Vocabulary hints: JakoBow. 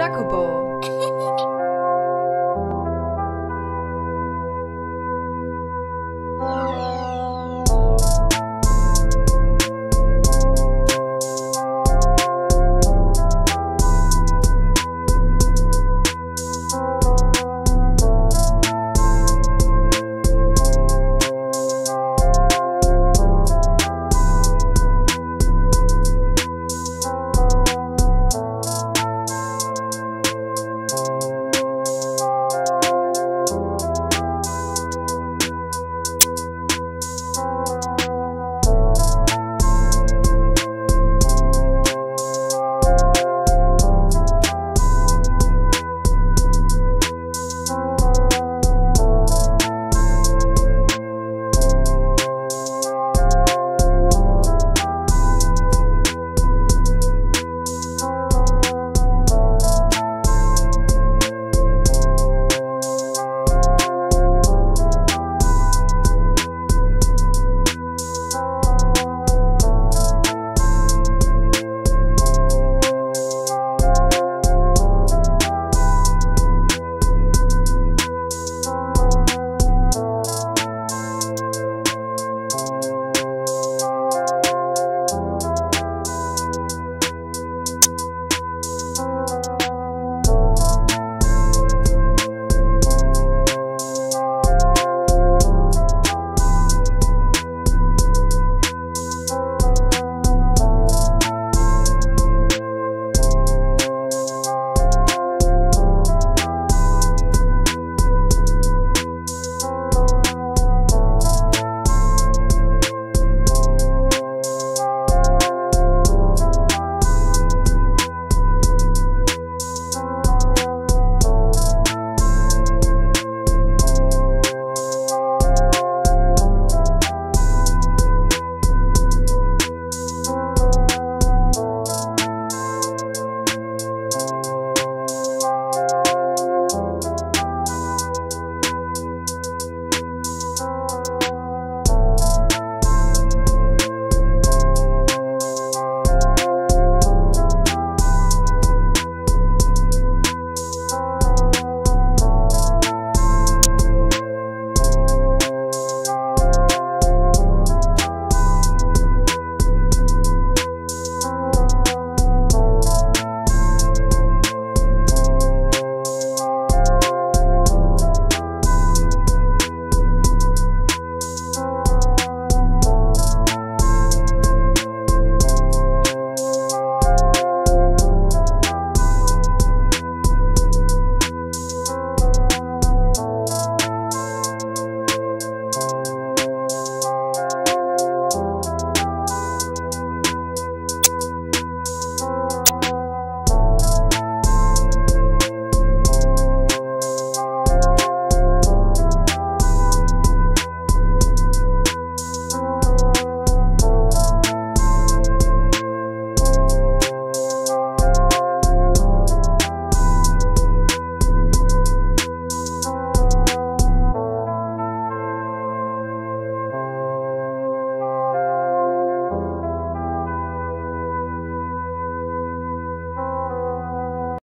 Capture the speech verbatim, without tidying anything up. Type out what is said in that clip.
JakoBow.